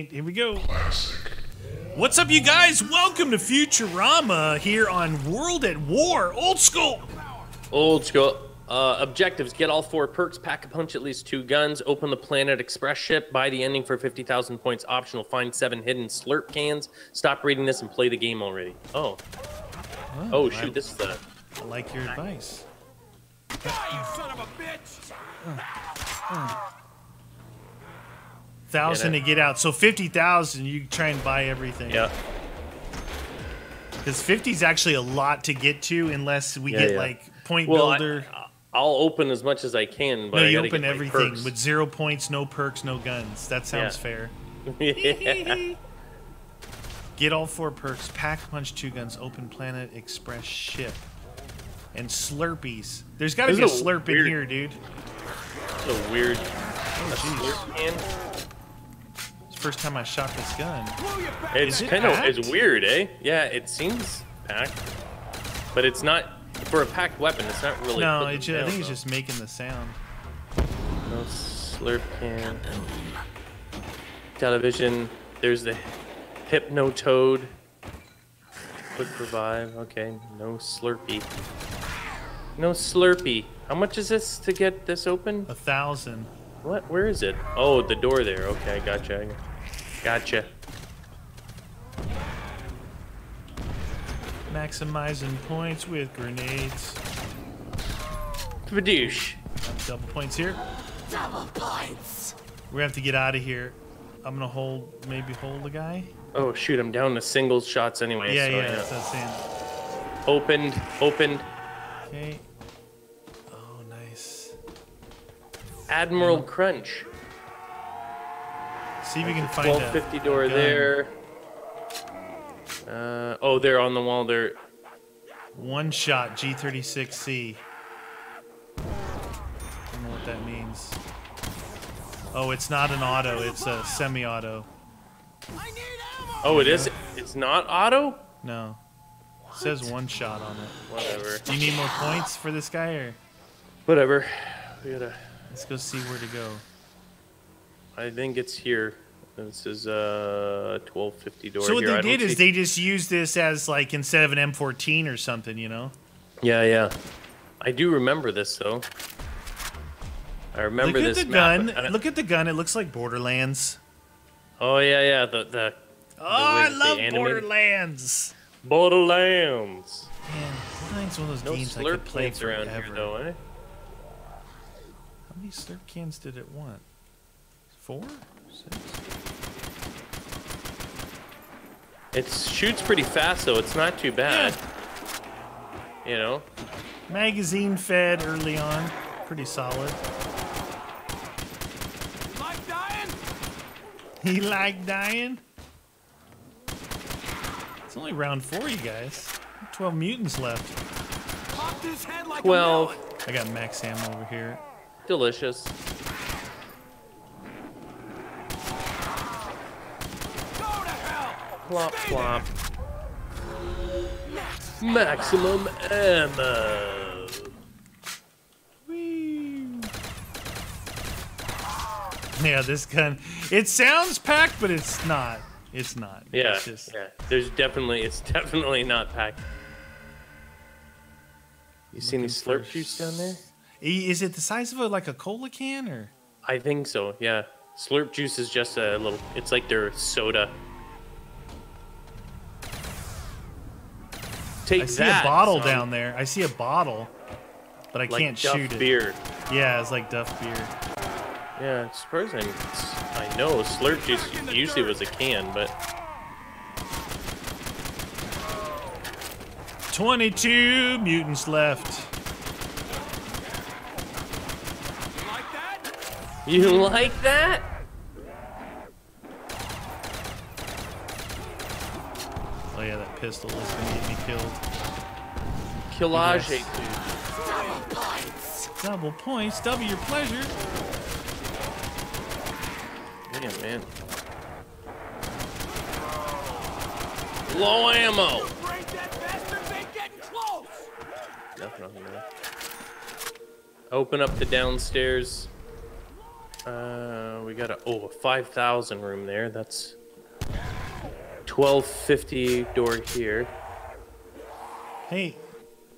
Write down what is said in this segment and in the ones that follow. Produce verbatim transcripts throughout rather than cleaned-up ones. right, here we go. Classic. What's up, you guys? Welcome to Futurama here on World at War. Old school. Old school. Uh, objectives: get all four perks, pack a punch at least two guns, open the Planet Express ship, buy the ending for fifty thousand points optional, find seven hidden Slurp cans. Stop reading this and play the game already. Oh. Oh, oh shoot, I, this is the... I like your advice. Die, you son of a bitch! Uh, uh. Thousand yeah, to get out. So fifty thousand, you try and buy everything. Yeah. Because fifty is actually a lot to get to unless we yeah, get, yeah. like, point well, builder... I, I, I'll open as much as I can, but no, you I open everything perks. With zero points, no perks, no guns. That sounds yeah. fair. Yeah. Get all four perks, pack punch two guns, open Planet Express ship, and Slurpees. There's got to be a Slurp weird, in here, dude. It's a weird. Oh, a Slurp it's the first time I shot this gun. It's kind of it it's weird, eh? Yeah, it seems packed, but it's not. For a packed weapon, it's not really. No, it just, down, I think though. It's just making the sound. No Slurp can. Television. There's the Hypno Toad. Quick Revive. Okay, no Slurpee. No Slurpee. How much is this to get this open? A thousand. What? Where is it? Oh, the door there. Okay, gotcha. Gotcha. Maximizing points with grenades. Badoosh. Double points here. Double points. We have to get out of here. I'm gonna hold, maybe hold the guy. Oh shoot! I'm down to singles shots anyway. Yeah, so yeah, that's what I'm saying. Opened, opened. Okay. Oh, nice. Admiral yeah. Crunch. See if we can find a twelve fifty door a there. Uh, oh, they're on the wall. They're one shot G thirty-six C. I don't know what that means. Oh, it's not an auto. It's a semi-auto. Oh, it is. It's not auto. No. It says one shot on it. Whatever. Do you need more points for this guy or? Whatever. We gotta. Let's go see where to go. I think it's here. This is a uh, twelve fifty door. So what here. they I did is see... they just used this as like instead of an M fourteen or something, you know? Yeah, yeah. I do remember this though. I remember this. Look at this the map. gun. I... Look at the gun. It looks like Borderlands. Oh yeah, yeah. The the. Oh, the I love Borderlands. Borderlands. Man, Borderlands one of those no games I could play forever. Around here, though, eh? How many slurp cans did it want? Four? Six? It shoots pretty fast, though. It's not too bad. Yeah. You know? Magazine fed early on. Pretty solid. You like dying? He like dying? It's only round four, you guys. twelve mutants left. Pop this head like twelve. I got max ammo over here. Delicious. Plop, plop. Maximum ammo. Whee. Yeah, this gun. It sounds packed, but it's not. It's not. Yeah. It's just... yeah. There's definitely. It's definitely not packed. You seen any slurp juice down there? Is it the size of a, like a cola can or? I think so. Yeah. Slurp juice is just a little. It's like their soda. Take I see that, a bottle son. down there. I see a bottle, but I like can't Duff shoot it. Beer. Yeah, it's like Duff beer. Yeah, it's surprising. I know Slurp juice usually was a can, but twenty-two mutants left. You like that? You like that? Oh yeah, that pistol is gonna get me killed. Killage, yes. Dude. Double points. Double points. Double your pleasure. Damn, man. Low ammo. Break that bastard, they're getting close. Nothing on the map. Open up the downstairs. Uh, we got a oh a five thousand room there. That's twelve fifty door here. Hey,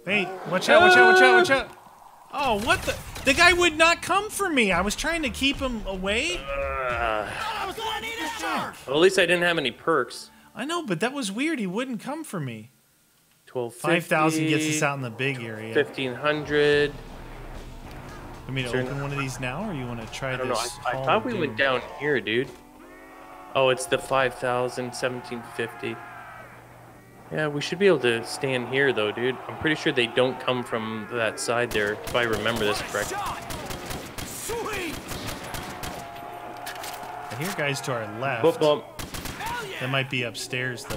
hey! Watch out! Watch out! Watch out! Watch out! Oh, what the? The guy would not come for me. I was trying to keep him away. Uh, well, at least I didn't have any perks. I know, but that was weird. He wouldn't come for me. five thousand gets us out in the big area. fifteen hundred. I mean, open not... one of these now, or you want to try I don't this? Know. I, I thought we dude. went down here, dude. Oh, it's the five thousand, seventeen fifty. Yeah, we should be able to stand here, though, dude. I'm pretty sure they don't come from that side there, if I remember this correctly. I hear guys to our left. Bump, bump. That might be upstairs, though.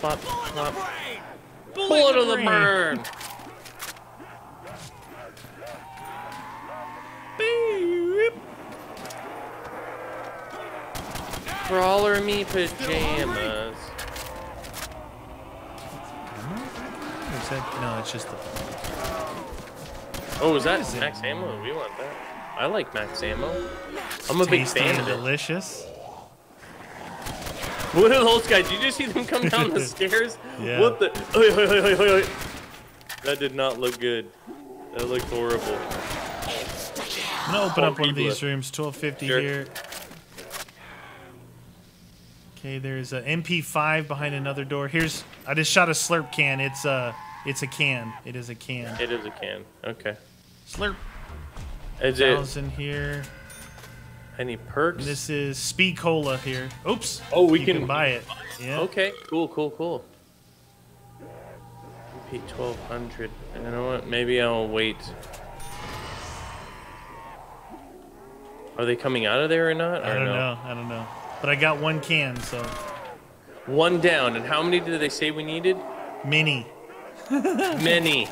Bop, bop. Bullet of the burn! Crawler me pajamas. Is that, no, it's just the. Oh, is that is max it? ammo? We want that. I like max ammo. I'm a Tasty big fan of it. Delicious. What are those guys? Did you just see them come down the stairs? Yeah. What the? Oy, oy, oy, oy, oy. That did not look good. That looked horrible. I'm gonna open oh, up one of these rooms. twelve fifty sure. here. Okay, there's a M P five behind another door. Here's I just shot a slurp can. It's a it's a can. It is a can. It is a can. Okay. Slurp. Is it in here? Any perks? This is Speed-Cola here. Oops. Oh, we you can, can buy it. Yeah. Okay. Cool. Cool. Cool. M P twelve hundred. I don't know what. Maybe I'll wait. Are they coming out of there or not? Or I don't no? know. I don't know. But I got one can, so. One down, and how many did they say we needed? Many. Many.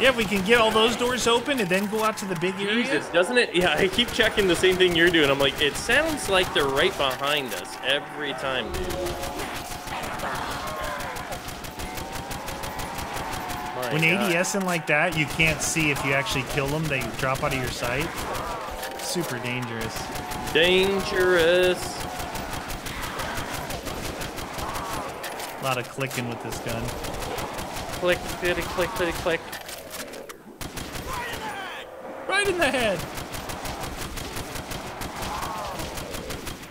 Yeah, we can get all those doors open and then go out to the big area. Jesus, doesn't it? Yeah, I keep checking the same thing you're doing. I'm like, it sounds like they're right behind us every time, dude. My when God. ADSing like that, you can't see if you actually kill them. They drop out of your sight. Super dangerous. Dangerous. A lot of clicking with this gun. Click, click, click, click, click. Right in the head.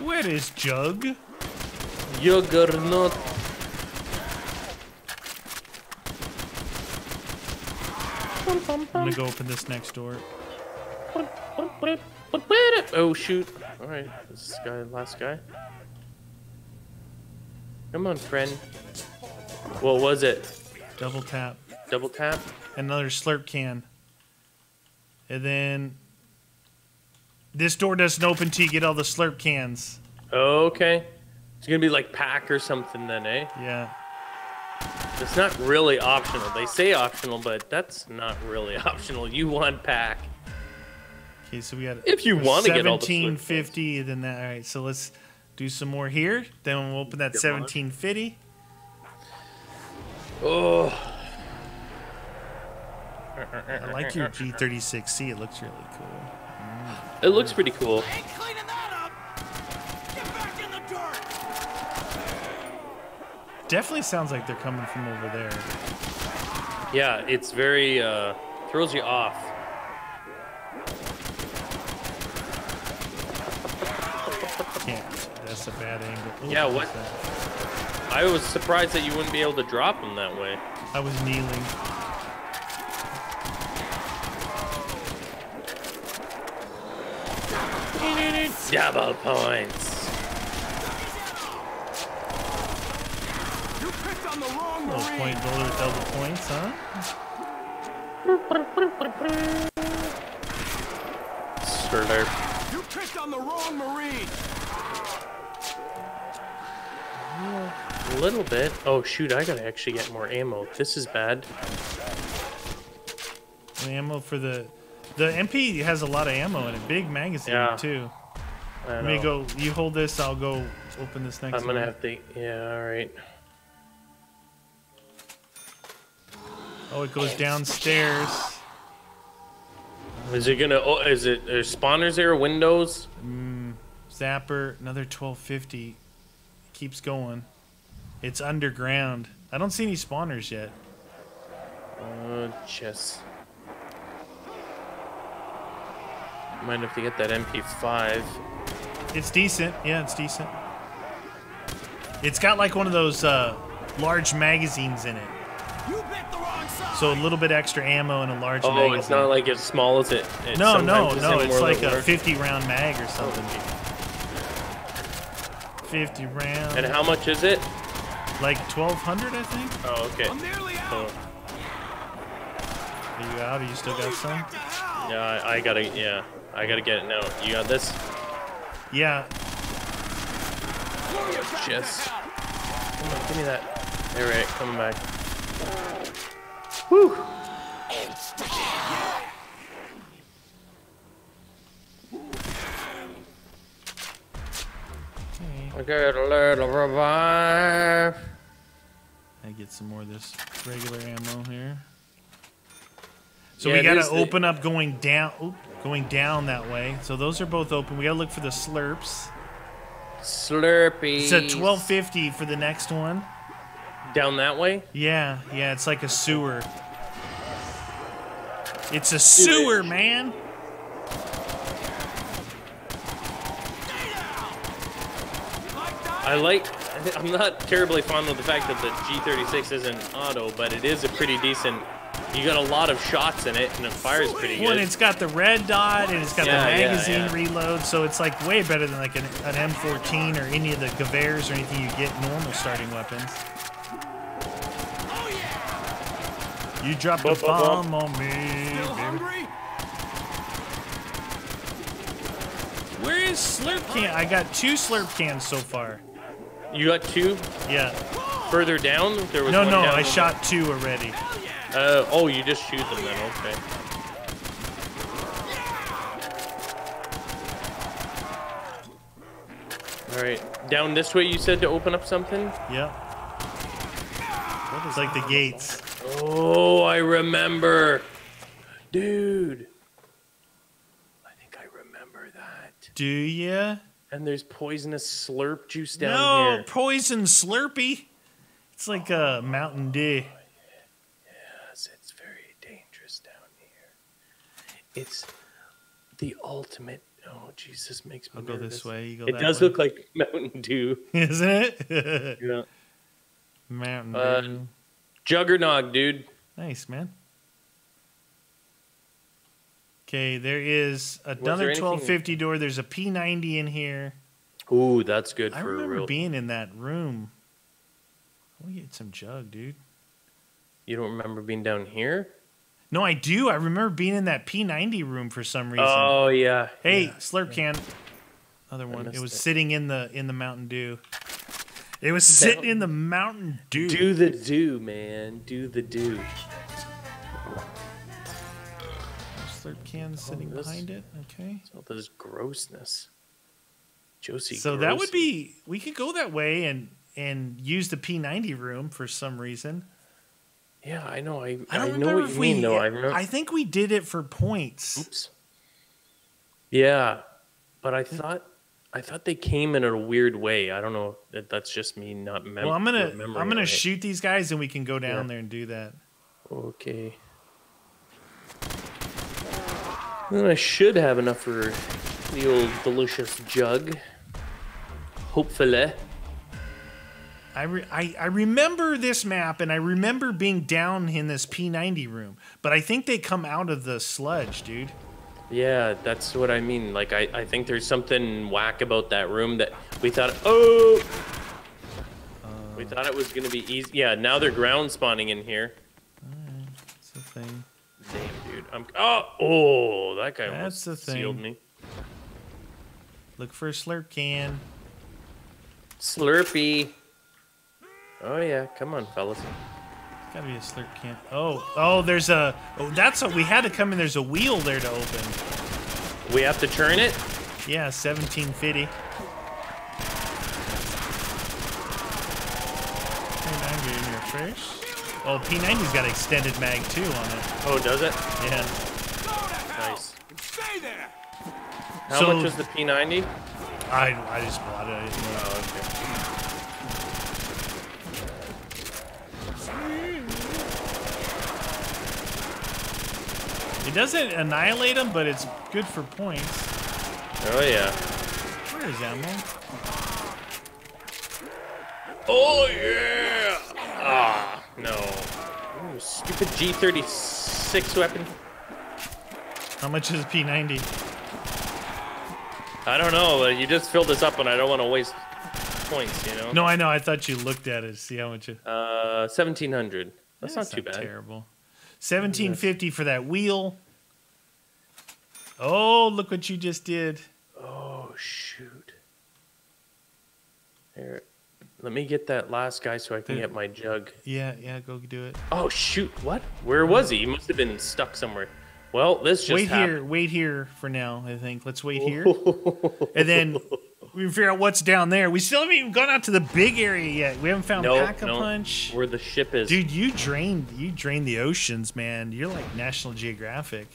Where is Jug? Juggernaut. I'm gonna go open this next door. Oh shoot. Alright, this guy, last guy. Come on, friend. What was it? Double tap. Double tap? Another slurp can. And then this door doesn't open till you get all the slurp cans. Okay. It's gonna be like pack or something then, eh? Yeah. It's not really optional. They say optional, but that's not really optional. You want pack. Okay, so we got if you want to get all the seventeen fifty, then that. All right, so let's do some more here. Then we'll open that seventeen fifty. Oh, I like your G thirty-six C. It looks really cool. Mm. It looks pretty cool. I ain't cleaning that up. Get back in the dirt. Definitely sounds like they're coming from over there. Yeah, it's very uh, throws you off. That's a bad angle. Ooh, yeah, what? That? I was surprised that you wouldn't be able to drop him that way. I was kneeling. Double points. You picked on the wrong little marine. Point bowler, double points, huh? Slurp. You picked on the wrong marine. A little bit. Oh shoot, I gotta actually get more ammo. This is bad. The ammo for the the M P has a lot of ammo in it. Big magazine yeah. too. I Let know. me go you hold this, I'll go open this next I'm gonna one. have to yeah, alright. Oh, it goes downstairs. Is it gonna? Oh, is it? Are spawners there? Windows? Mm, zapper. Another twelve fifty. Keeps going. It's underground. I don't see any spawners yet. Uh, chess. Might have to get that M P five. It's decent. Yeah, it's decent. It's got like one of those uh, large magazines in it. So a little bit extra ammo and a large oh, magazine. Oh, it's not like as small as it. it no, no, no. It's like a fifty round mag or something. fifty round. And how much is it? Like twelve hundred, I think. Oh, okay. I'm nearly out. Cool. Are you out? Are you still got some? Yeah, I, I gotta. Yeah, I gotta get it now. You got this? Yeah. Yes. Come on, give me that. All right, coming back. Woo! I got a little revive. I get some more of this regular ammo here. So yeah, we gotta open the... up going down, oop, going down that way. So those are both open. We gotta look for the slurps. Slurpee. It's a twelve fifty for the next one. Down that way? Yeah, yeah. It's like a sewer. It's a sewer, man. I like. I'm not terribly fond of the fact that the G thirty-six isn't auto, but it is a pretty decent. You got a lot of shots in it, and it fires pretty good. Well, and it's got the red dot, and it's got yeah, the magazine yeah, yeah. reload, so it's like way better than like an, an M fourteen or any of the Gewehr's or anything you get normal starting weapons. You dropped a bomb up. on me, baby. Where is Slurp Can? I got two Slurp Cans so far. You got two? Yeah. Further down? There was no, one no, down I shot there. two already. Uh, oh, you just shoot them then, okay. Alright, down this way you said to open up something? Yeah. What is like the gates. Oh, I remember. Dude. I think I remember that. Do ya? And there's poisonous slurp juice down no, here. No, poison Slurpee. It's like a uh, Mountain Dew. It's the ultimate. Oh, Jesus makes me I'll nervous. Go this way. You go it that does way. Look like Mountain Dew. Isn't it? Yeah. Mountain uh, Dew. Juggernaut, dude. Nice, man. Okay, there is another there twelve fifty anything? door. There's a P ninety in here. Ooh, that's good I for real. I remember being in that room. I want to get some jug, dude. You don't remember being down here? No, I do. I remember being in that P ninety room for some reason. Oh yeah. Hey, yeah, slurp yeah. can. Other one. It was it. sitting in the in the Mountain Dew. It was that, sitting in the Mountain Dew. Do the do, man. Do the do. Slurp can sitting oh, this, behind it. Okay. All this grossness. Josie. So gross. That would be. We could go that way and and use the P ninety room for some reason. Yeah, I know. I, I, don't I know what you we, mean, though. I, remember. I think we did it for points. Oops. Yeah, but I thought I thought they came in a weird way. I don't know. That that's just me not remembering. Well, I'm gonna I'm gonna right. shoot these guys, and we can go down yeah. there and do that. Okay. Well, I should have enough for the old delicious jug. Hopefully. I, re I, I remember this map, and I remember being down in this P ninety room, but I think they come out of the sludge, dude. Yeah, that's what I mean. Like, I, I think there's something whack about that room that we thought, oh! Uh, we thought it was going to be easy. Yeah, now they're ground spawning in here. Right, that's the thing. Damn, dude. I'm, oh, oh, that guy that's almost the thing. sealed me. Look for a slurp can. Slurpee. Oh yeah, come on, fellas. It's gotta be a slurp can. Oh, oh, there's a. Oh, that's a. We had to come in. There's a wheel there to open. We have to turn it. Yeah, seventeen fifty. Well, P ninety's got extended mag too on it. Oh, does it? Yeah. Nice. Stay there. How so, much was the P ninety? I I just bought it. I didn't know. Oh, okay. It doesn't annihilate them, but it's good for points. Oh yeah. Where is ammo? Oh yeah! Ah no! Ooh, stupid G thirty-six weapon. How much is P ninety? I don't know. You just filled this up, and I don't want to waste points. You know. No, I know. I thought you looked at it to see how much. It... Uh, seventeen hundred. That's, That's not too not bad. Terrible. seventeen fifty for that wheel. Oh, look what you just did. Oh, shoot. Here, let me get that last guy so I can get my jug. Yeah, yeah, go do it. Oh, shoot. What? Where was he? He must have been stuck somewhere. Well, this just Wait happened. here. Wait here for now, I think. Let's wait here. And then we figure out what's down there. We still haven't even gone out to the big area yet. We haven't found no, Pack-a-Punch. No, where the ship is. Dude, you drained you drained the oceans, man. You're like National Geographic.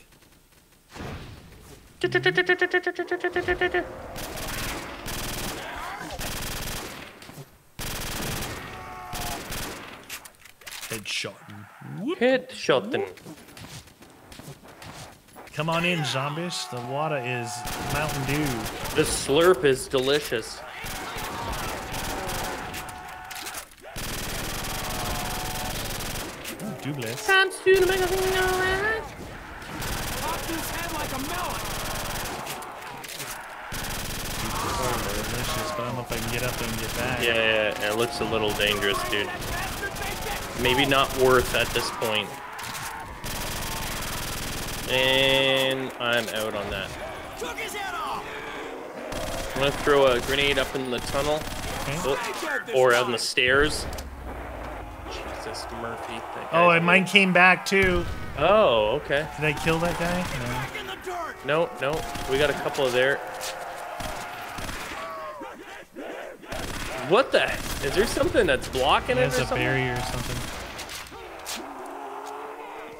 Headshotting. Headshotting. Come on in, zombies. The water is Mountain Dew. The slurp is delicious. Ooh, doublets. Time to make a thing all right. Pop this head like a melon. Delicious, but I don't know if I can get up and get back. Yeah, yeah, it looks a little dangerous, dude. Maybe not worth at this point. And I'm out on that. I'm gonna throw a grenade up in the tunnel, okay. Or out on the stairs. Jesus, Murphy. Oh, and mine came back too. Oh, okay. Did I kill that guy? No, no. no. We got a couple of there. What the? Is there something that's blocking yeah, it or something? There's a barrier or something.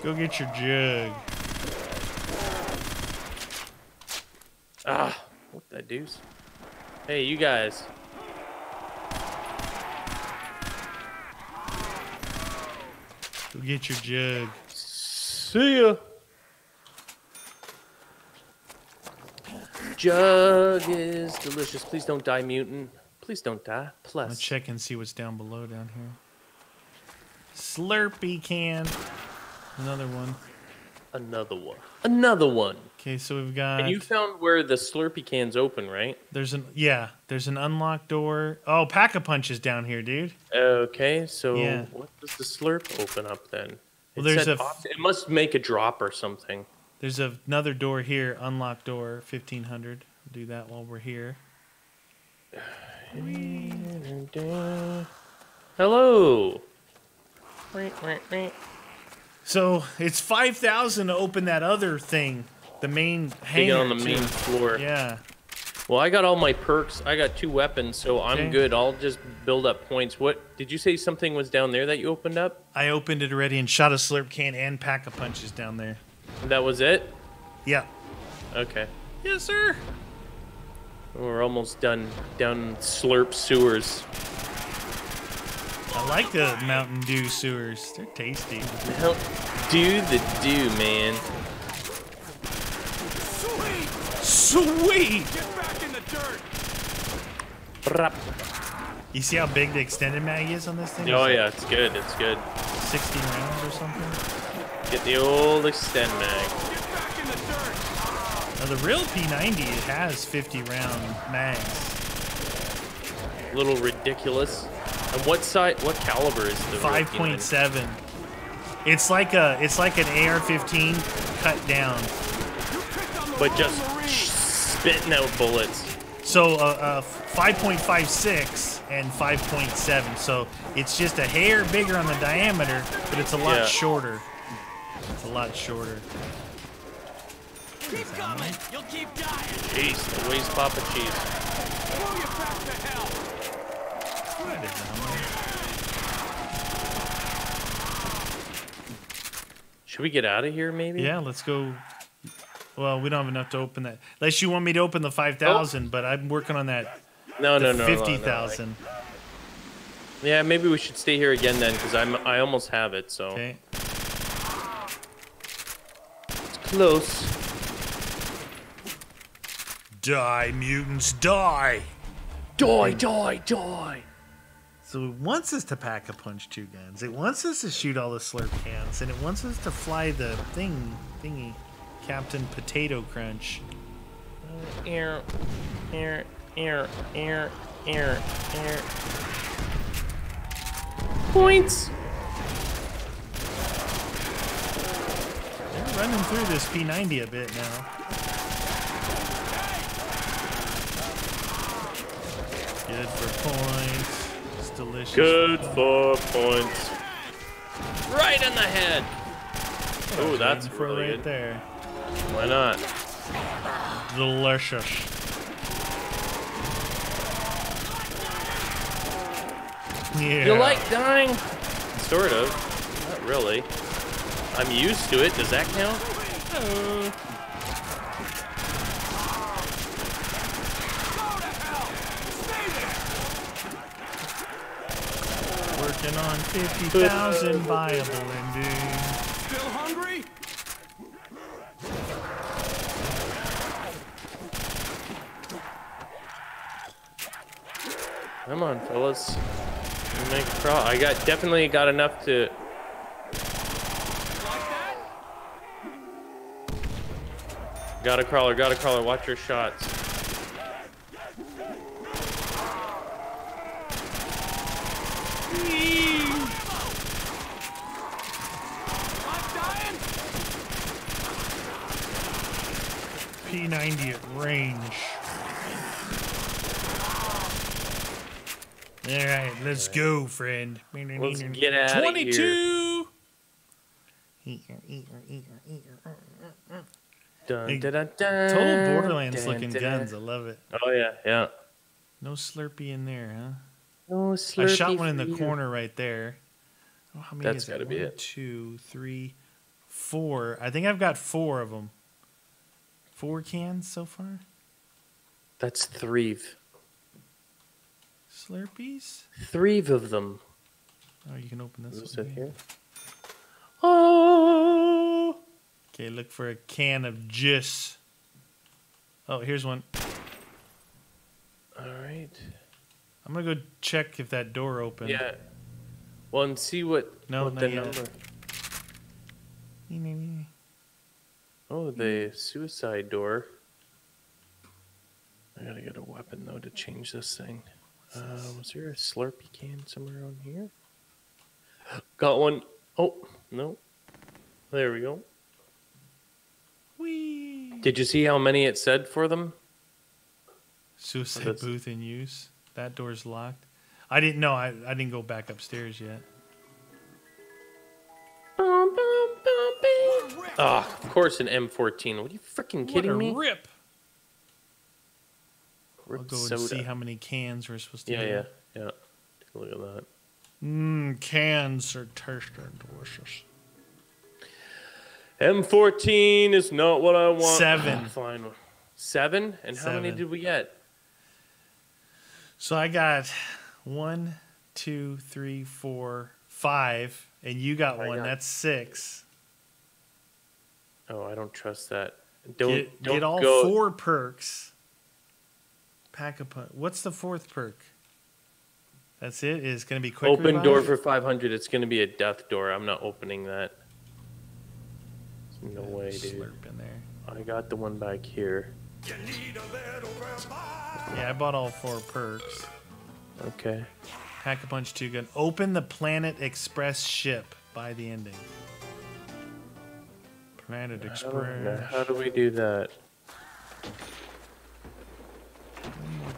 Go get your jug. Ah, what the deuce? Hey, you guys. Go get your jug. See ya. Jug is delicious. Please don't die, mutant. Please don't die. Plus. I'll check and see what's down below down here. Slurpee can. Another one. Another one. Another one. Okay, so we've got. And you found where the Slurpee cans open, right? There's an yeah. There's an unlocked door. Oh, Pack-a-Punch is down here, dude. Okay, so yeah. What does the Slurp open up then? Well, there's a. It must make a drop or something. There's another door here. Unlocked door, fifteen hundred. We'll do that while we're here. Hello. Wait, wait, wait. So it's five thousand to open that other thing, the main hangar. On the main floor. Yeah. Well, I got all my perks. I got two weapons, so okay. I'm good. I'll just build up points. What did you say? Something was down there that you opened up? I opened it already and shot a slurp can and pack of punches down there. That was it. Yeah. Okay. Yes, sir. We're almost done down slurp sewers. I like the Mountain Dew sewers. They're tasty. Help do the dew, man. Sweet! Sweet! Get back in the dirt! You see how big the extended mag is on this thing? Oh, yeah, it's good. It's good. sixty rounds or something? Get the old extend mag. Get back in the dirt! Now, the real P ninety has fifty round mags. A little ridiculous. And what size? What caliber is the? Five point seven. It's like a, it's like an A R fifteen cut down, but just spitting out bullets. So uh, uh, five point five six and five point seven. So it's just a hair bigger on the diameter, but it's a lot yeah. shorter. It's a lot shorter. Keep coming. You'll keep dying. Jeez, the waist pop of cheese. Throw you back to hell. Good. Should we get out of here, maybe? Yeah, let's go. Well, we don't have enough to open that. Unless you want me to open the five thousand, oh. but I'm working on that. No, no, no, fifty thousand. No, no, like... Yeah, maybe we should stay here again then, because I'm I almost have it. So. Okay. It's close. Die, mutants, die! Die, die, die! So it wants us to pack a punch two guns. It wants us to shoot all the slurp cans, and it wants us to fly the thing thingy, Captain Potato Crunch. Air, air, air, air, air, air. Points. They're running through this P ninety a bit now. Good for points. It's delicious. Good for points. Right in the head. Oh, that's really right good. There. Why not? Delicious. Yeah. You like dying? Sort of. Not really. I'm used to it. Does that count? Oh. Working on fifty thousand viable ending. Still hungry? Come on, fellas. Make a crawl. I got definitely got enough to. Got a crawler. Got a crawler. Watch your shots. P ninety at range. All right, let's All right. go, friend. Let's get out twenty-two. Of here. Dun, dun, dun, dun. Total Borderlands dun, looking dun, guns. Dun. I love it. Oh, yeah, yeah. No Slurpee in there, huh? No Slurpee. I shot one in the you. corner right there. Oh, how many That's got to be it. Two, three, four. I think I've got four of them. Four cans so far? That's three. Slurpees? Three of them. Oh, you can open this What's one here. here. Oh! Okay, look for a can of juice. Oh, here's one. All right. I'm going to go check if that door opened. Yeah. Well, and see what, no, what the yet. number. Nee, nee, nee. Oh, the suicide door. I got to get a weapon, though, to change this thing. Uh, was there a Slurpee can somewhere on here? Got one. Oh, no. There we go. Whee. Did you see how many it said for them? Suicide booth in use. That door's locked. I didn't know. I, I didn't go back upstairs yet. Bum, bum, bum, bum. Oh, of course an M fourteen. What are you freaking kidding what a me? Rip. I'll go and soda. see how many cans we're supposed to yeah, have. Yeah, yeah, yeah. Take a look at that. Mmm, cans are tasty and delicious. M fourteen is not what I want. Seven. Fine. Seven? And Seven. How many did we get? So I got one, two, three, four, five, and you got I one. Got... That's six. Oh, I don't trust that. Don't, get, don't get all go. four perks. Pack a punch. What's the fourth perk? That's it. It's going to be quick. Open revive? door for five hundred. It's going to be a death door. I'm not opening that. There's no way, dude. Slurp in there. I got the one back here. You need a little revive. Yeah, I bought all four perks. Okay. Pack a punch two gun. Open the Planet Express ship by the ending. Planet Express. How do we do that?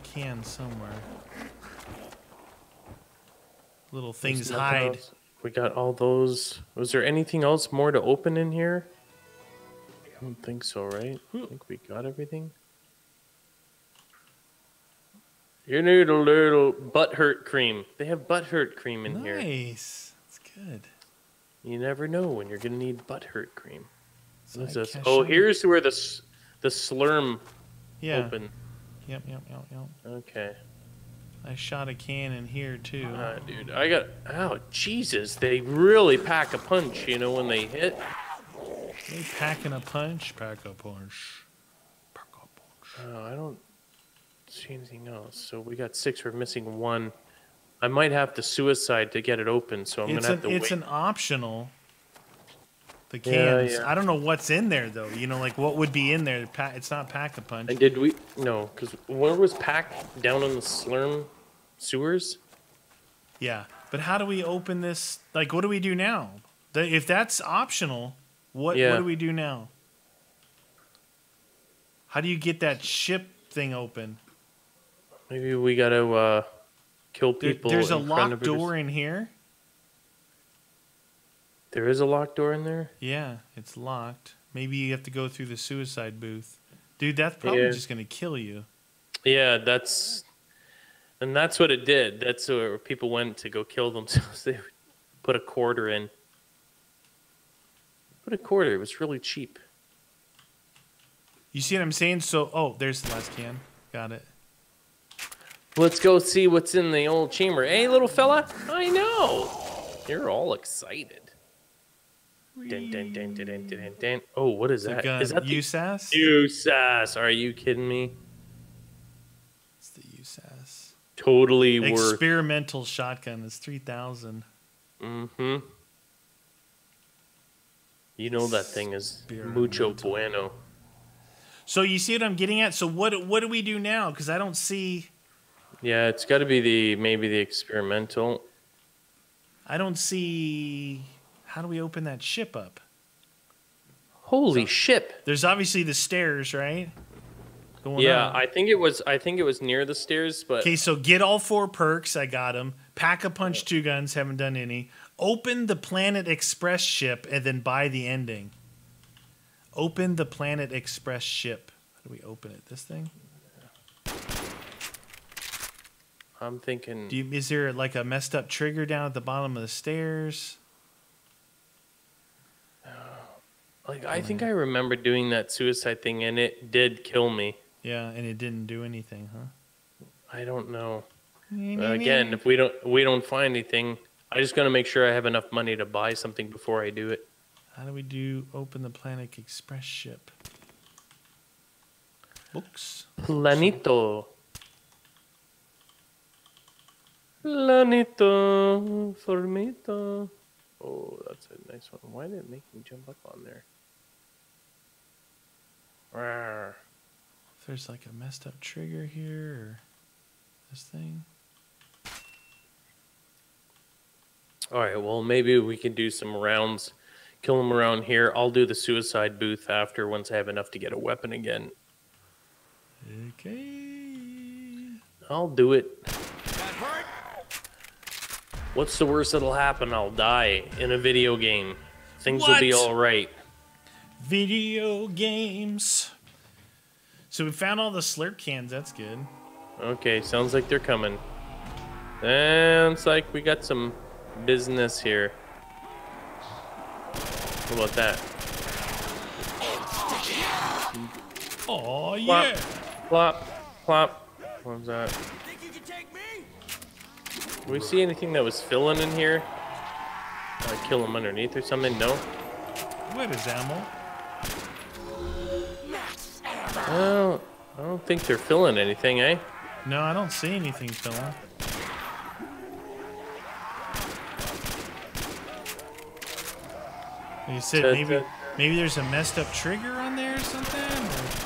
Can somewhere. Little things hide. Else. We got all those. Was there anything else more to open in here? I don't think so, right? I think we got everything. You need a little butthurt cream. They have butthurt cream in nice. here. Nice. That's good. You never know when you're gonna need butthurt cream. Like this? Oh, here's where the the slurm yeah. open. Yep, yep, yep, yep. Okay. I shot a can in here too. Uh, dude, I got. Oh, Jesus! They really pack a punch, you know, when they hit. They packing a punch. Pack a punch. Pack a punch. Oh, I don't see anything else. So we got six. We're missing one. I might have to suicide to get it open, so I'm it's gonna have an, to. It's wait. an optional. The cans. Yeah, yeah. I don't know what's in there though. You know, like what would be in there? It's not pack a punch. And did we? No, because where was pack down on the slurm sewers? Yeah, but how do we open this? Like, what do we do now? The, if that's optional, what yeah. what do we do now? How do you get that ship thing open? Maybe we gotta. Uh... Kill people. There, there's a locked door in here. There is a locked door in there? Yeah, it's locked. Maybe you have to go through the suicide booth. Dude, that's probably yeah. just going to kill you. Yeah, that's... And that's what it did. That's where people went to go kill themselves. They would put a quarter in. Put a quarter. It was really cheap. You see what I'm saying? So, oh, there's the last can. Got it. Let's go see what's in the old chamber. Hey, little fella. I know. You're all excited. Dun, dun, dun, dun, dun, dun, dun. Oh, what is that? Is that the U S A S? U S A S. Are you kidding me? It's the U S A S. Totally worth. Experimental shotgun is three thousand. Mm-hmm. You know that thing is mucho bueno. So you see what I'm getting at? So what, what do we do now? Because I don't see... Yeah, it's got to be the maybe the experimental. I don't see... How do we open that ship up? Holy so, ship! There's obviously the stairs, right? Going yeah, on. I think it was. I think it was near the stairs, but okay. So get all four perks. I got them. Pack a punch, two guns. Haven't done any. Open the Planet Express ship and then buy the ending. Open the Planet Express ship. How do we open it? This thing. I'm thinking... Do you, is there like a messed up trigger down at the bottom of the stairs? Like, I think I remember doing that suicide thing, and it did kill me. Yeah, and it didn't do anything, huh? I don't know. But again, if we don't we don't find anything, I just got to make sure I have enough money to buy something before I do it. How do we do open the Planet Express ship? Books. Planito. Planito, formito. Oh, that's a nice one. Why did it make me jump up on there? Rawr. There's like a messed up trigger here. Or this thing. All right, well, maybe we can do some rounds. Kill them around here. I'll do the suicide booth after once I have enough to get a weapon again. Okay. I'll do it. What's the worst that'll happen? I'll die in a video game. Things what? will be all right. Video games. So we found all the slurp cans. That's good. Okay, sounds like they're coming. Sounds like we got some business here. How about that? Oh yeah! Plop, plop, plop. What was that? Do we see anything that was filling in here? I'd kill him underneath or something? No? What is ammo? Well, I don't think they're filling anything, eh? No, I don't see anything filling. Like you said, da, maybe, da. maybe there's a messed up trigger on there or something? Or...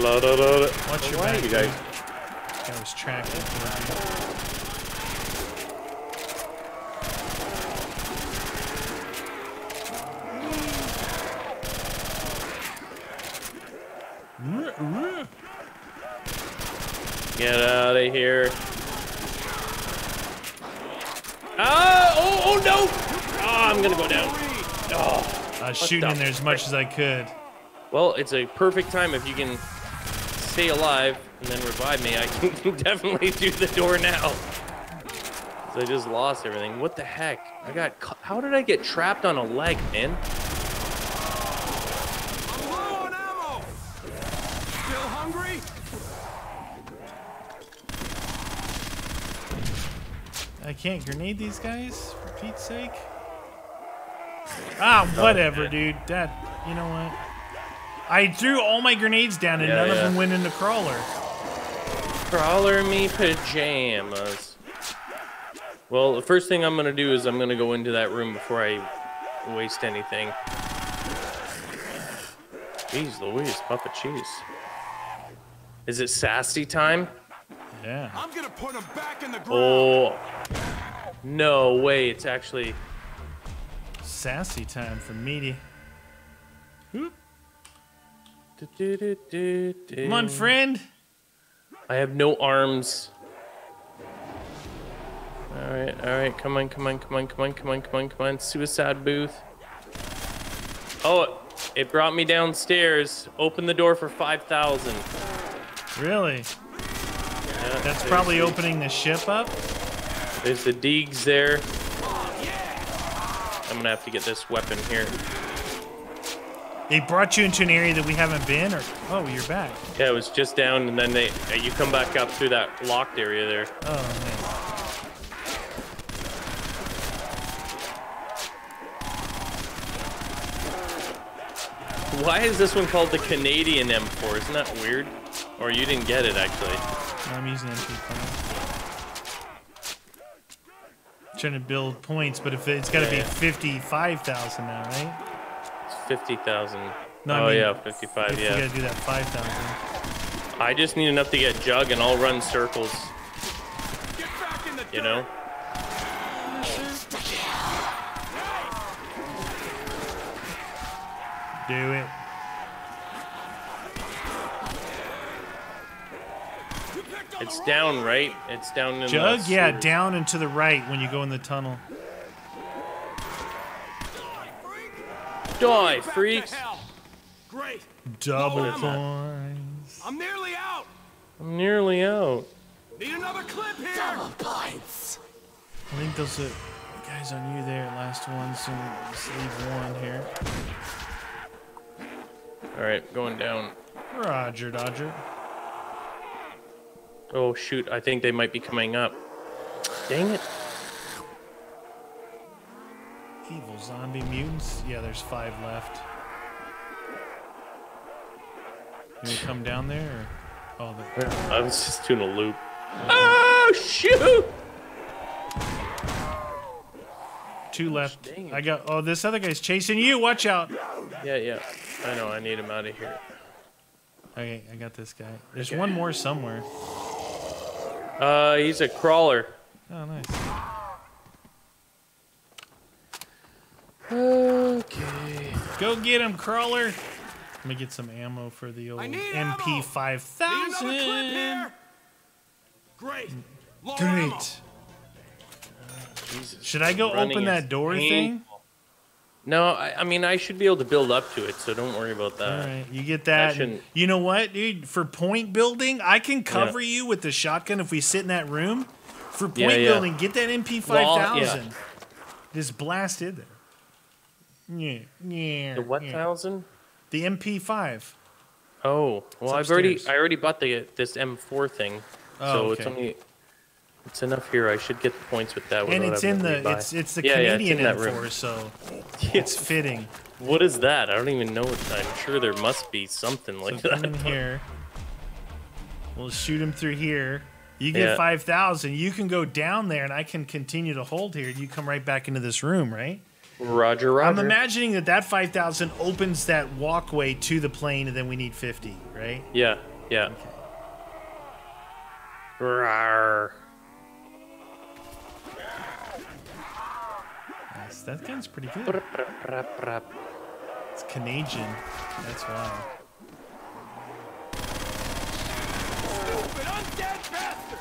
La, da, da, da. Watch your back, you guys. This guy was tracking. Get out of here. Ah! Oh! Oh no! Ah! Oh, I'm gonna go down. Oh! I was shooting in there as much as I could. Well, it's a perfect time if you can. stay alive and then revive me, I can definitely do the door now. So I just lost everything. What the heck? I got. Cu How did I get trapped on a leg, man? I'm low on ammo. Still hungry? I can't grenade these guys, for Pete's sake. Ah, whatever, oh, dude. That, you know what? I threw all my grenades down and yeah, none yeah. of them went in the crawler. Crawler me pajamas. Well, the first thing I'm going to do is I'm going to go into that room before I waste anything. Jeez Louise, Papa Cheese. Is it sassy time? Yeah. I'm going to put him back in the ground. Oh. No way, it's actually... sassy time for meaty. Whoop. Do, do, do, do, do. Come on, friend. I have no arms. All right, all right. Come on, come on, come on, come on, come on, come on, come on. Suicide booth. Oh, it brought me downstairs. Open the door for five thousand. Really? Yeah, that's probably the, opening the ship up. There's the Deegs there. I'm gonna have to get this weapon here. They brought you into an area that we haven't been, or oh, you're back. Yeah, it was just down, and then they uh, you come back up through that locked area there. Oh man. Why is this one called the Canadian M four? Isn't that weird? Or you didn't get it actually? No, I'm using M P five. I'm trying to build points, but if it's got to yeah, be yeah. fifty-five thousand now, right? Fifty thousand. No, oh I mean, yeah, fifty-five. Yeah. You gotta do that five thousand. I just need enough to get Jug, and I'll run circles. Get back in the you know. Do it. It's down, right? It's down in Jug, the yeah, down and to the right when you go in the tunnel. Die, freaks! Great. Double points. I'm nearly out. I'm nearly out. Need another clip here. Double points. I think those are guys on you there. Last one, so let's leave one here. All right, going down. Roger, Dodger. Oh shoot! I think they might be coming up. Dang it. Evil zombie mutants? Yeah, there's five left. Can we come down there? Or... oh, the... I was just doing a loop. Okay. Oh, shoot! Two left. Dang. I got. Oh, this other guy's chasing you. Watch out. Yeah, yeah. I know. I need him out of here. Okay, I got this guy. There's okay. one more somewhere. Uh, he's a crawler. Oh, nice. Okay. Go get him, crawler. Let me get some ammo for the old M P five thousand. Great. Long Great. Ammo. Jesus. Should I go open that door pain. thing? No, I, I mean, I should be able to build up to it, so don't worry about that. All right, you get that. that you know what, dude? For point building, I can cover yeah. you with the shotgun if we sit in that room. For point yeah, yeah. building, get that M P five thousand. Yeah. Just blast it there. Yeah, yeah. The what yeah. thousand? The M P five. Oh, well, I've already I already bought the this M four thing, oh, so okay. it's only it's enough here. I should get the points with that. And it's in the it's it's the yeah, Canadian yeah, it's M four, so yeah. it's fitting. What is that? I don't even know. What, I'm sure there must be something like so that. In here, we'll shoot him through here. You get yeah. five thousand. You can go down there, and I can continue to hold here. You come right back into this room, right? Roger, roger. I'm imagining that that five thousand opens that walkway to the plane, and then we need fifty, right? Yeah, yeah. Okay. Rawr. Nice. That gun's pretty good. It's Canadian. That's why. Stupid undead bastard!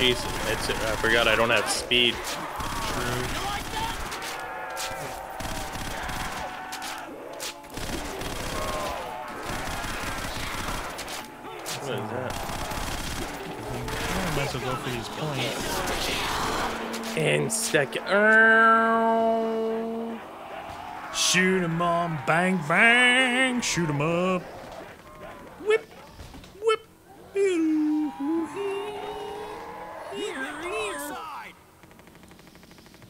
Jesus, it's, I forgot I don't have speed. True. also go for these points. Insta- oh. Shoot him on, bang, bang, shoot him up. Whip, whip.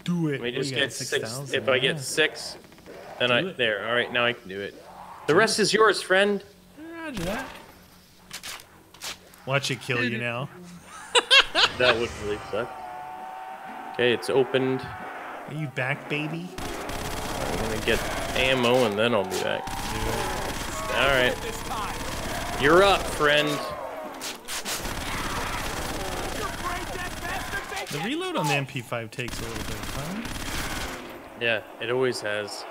Do it. We just we get six. six if I get six, then do I it. There. All right, now I can do it. The rest is yours, friend. Roger that. Watch it kill you now. That would really suck. Okay, it's opened. Are you back, baby? I'm gonna get ammo and then I'll be back. All right. You're up, friend. The reload on the M P five takes a little bit of time. Yeah, it always has.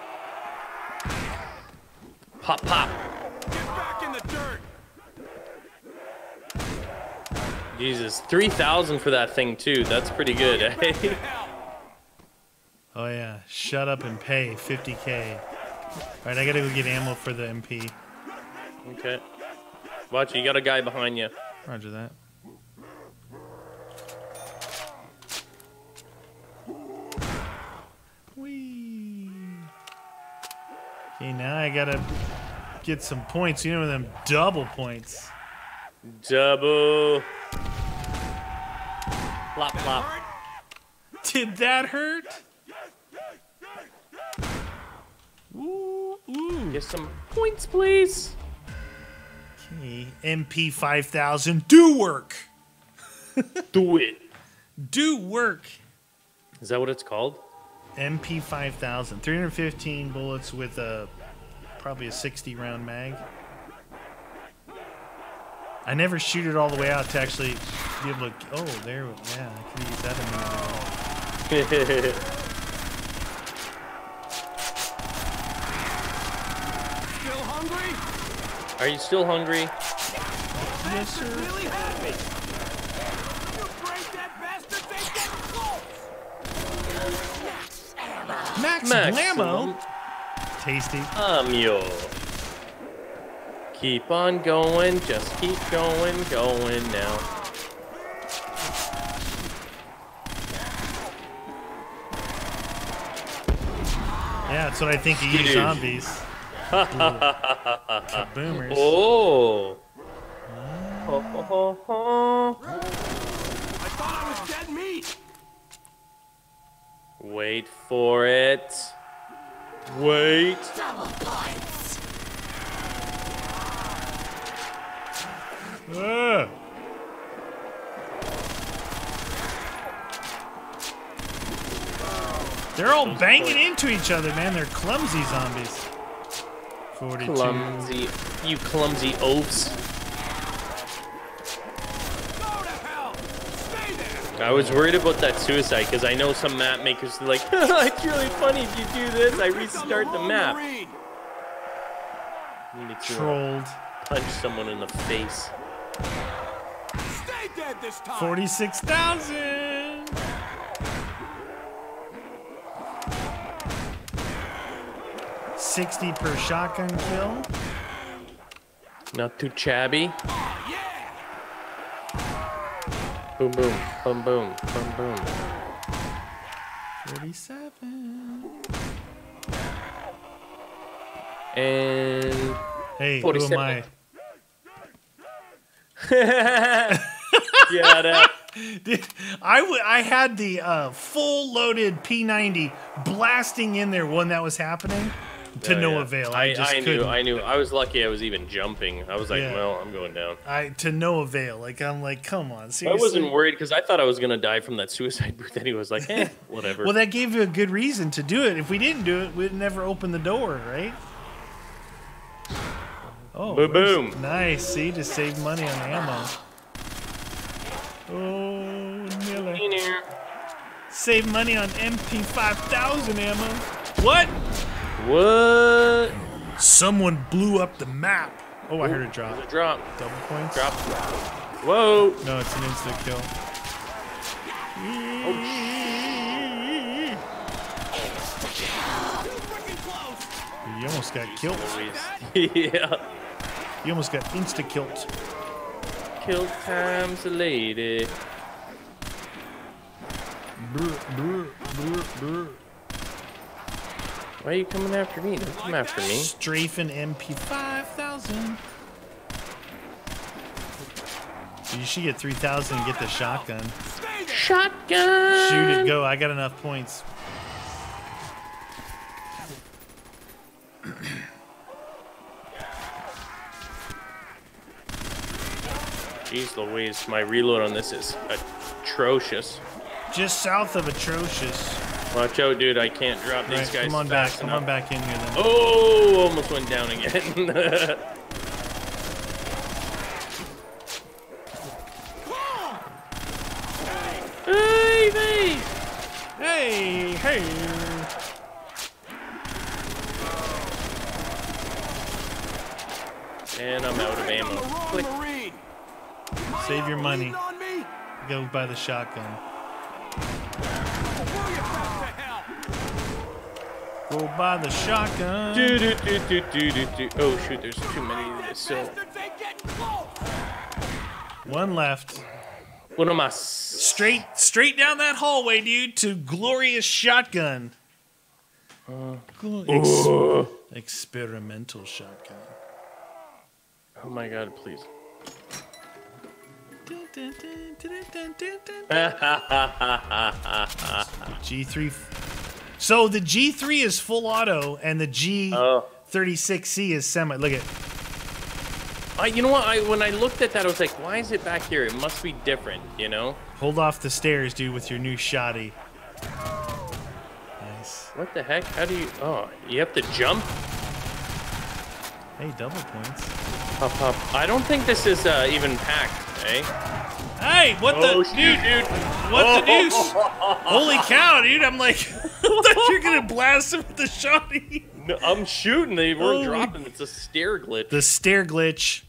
Pop, pop. Get back in the dirt. Jesus, three thousand for that thing too. That's pretty good, eh? Oh yeah, shut up and pay, fifty K. All right, I gotta go get ammo for the M P. Okay. Watch it, you got a guy behind you. Roger that. Whee. Okay, now I gotta get some points. You know them double points. Double. Plop, plop. Did that hurt? Ooh, ooh. Get some points, please. Okay, M P five thousand. Do work. Do it. Do work. Is that what it's called? M P five thousand. three hundred fifteen bullets with a probably a sixty round mag. I never shoot it all the way out to actually be able to. Oh, there. Yeah, I can use that in the middle. Still hungry? Are you still hungry? Yes, sir. Really happy. You break that bastard, they get close. Max ammo. Tasty. Um, yo. Keep on going, just keep going, going now. Yeah, that's what I think of you zombies. Boomers. Oh. Ho, ho, ho, ho. I thought I was dead meat. Wait for it. Wait. Double points. Uh. They're all banging into each other, man. They're clumsy zombies. forty-two. Clumsy, you clumsy oafs. Go to hell. Stay there. I was worried about that suicide because I know some map makers are like, it's really funny if you do this. I restart the map. Trolled. Punch someone in the face. Stay dead this time. forty-six thousand. sixty per shotgun kill. Not too chabby. Oh, yeah. Boom, boom, boom, boom, boom, boom. forty-seven. And hey, forty-seven. Who am I? Yeah, that. Dude, I, w I had the uh, full loaded P ninety blasting in there when that was happening to oh, no yeah. avail. I, I, just I knew, I knew. I was lucky I was even jumping. I was like, yeah. well, I'm going down. I To no avail. Like, I'm like, come on. Seriously? I wasn't worried because I thought I was going to die from that suicide booth. And he was like, eh, whatever. Well, that gave you a good reason to do it. If we didn't do it, we'd never open the door, right? Oh, boom, boom. Nice. See, just save money on ammo. Oh, Miller. Save money on M P five thousand ammo. What? What? Someone blew up the map. Oh, I Ooh, heard a drop. There's a drop. Double points. Drop. Whoa. No, it's an insta kill. Oh, shit. Insta kill. You almost got killed. Yeah. You almost got insta-killed. Kill times a lady. Why are you coming after me? Don't come after me. Strafing M P five thousand. You should get three thousand and get the shotgun. Shotgun! Shoot it, go. I got enough points. Jeez Louise, my reload on this is atrocious. Just south of atrocious. Watch out, dude. I can't drop these right, guys. Come on back. Enough. Come on back in here, then. Oh, almost went down again. Hey, hey, hey! And I'm out of ammo. Click. Save your money. Go buy the shotgun. Go buy the shotgun. Do, do, do, do, do, do, do. Oh shoot! There's too many of this. So. One left. What am I? Straight, straight down that hallway, dude, to glorious shotgun. Uh, Ex uh, experimental shotgun. Oh my god, please. G three. So the G three is full auto, and the G thirty-six C is semi. Look at. Uh, you know what? I, when I looked at that, I was like, why is it back here? It must be different, you know? Hold off the stairs, dude, with your new shotty. Nice. What the heck? How do you... Oh, you have to jump? Hey, double points. Pop, pop. I don't think this is uh, even packed, eh? Hey, what oh, the... Shoot, dude, dude. What oh. the deuce? Holy cow, dude. I'm like, I thought you were going to blast him with the shotty. No, I'm shooting. They weren't oh. dropping. It's a stair glitch. The stair glitch.